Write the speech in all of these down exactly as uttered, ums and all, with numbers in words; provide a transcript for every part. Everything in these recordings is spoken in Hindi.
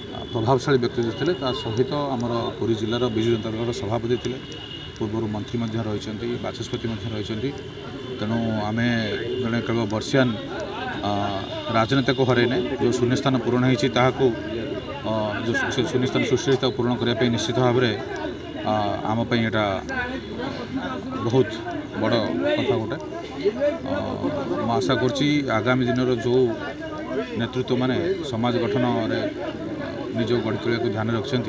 प्रभावशाली व्यक्ति थे सहित आमर पुरी जिलार विजु जनता दल सभापति थे पूर्व मंत्री रही बाचस्पति रही तेणु आम जड़े केवल बर्षियान राजनेता को हरने जो शून्यस्थान पूरण हो शून्यस्थान सृष्टि पूरण करने निश्चित भाव में आमपाई यहाँ बहुत बड़ कथा गोटे मुशा करगामी दिन जो नेतृत्व माने समाज गठन निज गढ़ तोड़ाक ध्यान रखिंट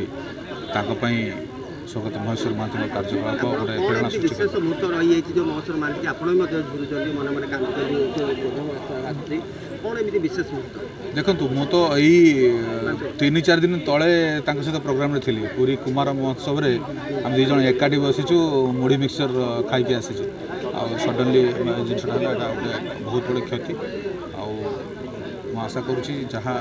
स्वगत महेश्वर महांती कार्यकलाप गोटे प्रेरणा विशेष मुहूर्त रही जो महेश्वर महांती आपड़ी कौन एम विशेष मुहूर्त देखो मु तो यही चार दिन तले सहित प्रोग्राम थी पूरी कुमार महोत्सव में आम दीज एकाठी बसीचु मुढ़ी मिक्सचर खाई आसी सडनली जिनसा गोटे बहुत बड़े क्षति आशा करुँची जहाँ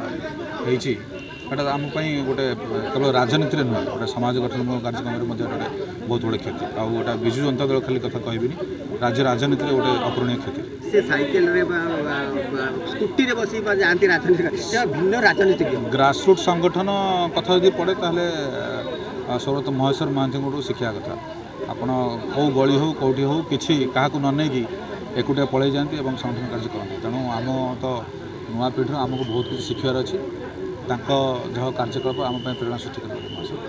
आमपाई गोटे केवल राजनीति में नुहे गोटे समाज गठन कार्यक्रम बहुत बड़े क्षति आ गोटे विजु जनता दल खाली कथा कहबी राज्य राजनीति में गोटे अपूरणीय क्षति से साइकिल रे स्कूटी रे बसी जाती राजनीति भिन्न राजनीति ग्रासरूट संगठन कथा यदि पड़े ताहले स्वगत महेश्वर महांती शिखा कथा आपड़ कौ गली हो कौटी हो कि क्या ननेकि एकुटिया पलि जाती और संगठन कार्य करते तेणु आम तो नुआ पीढ़ी आमको बहुत किसी शिखार अच्छी कार्यकलाप आम प्रेरणा सृष्टि कर।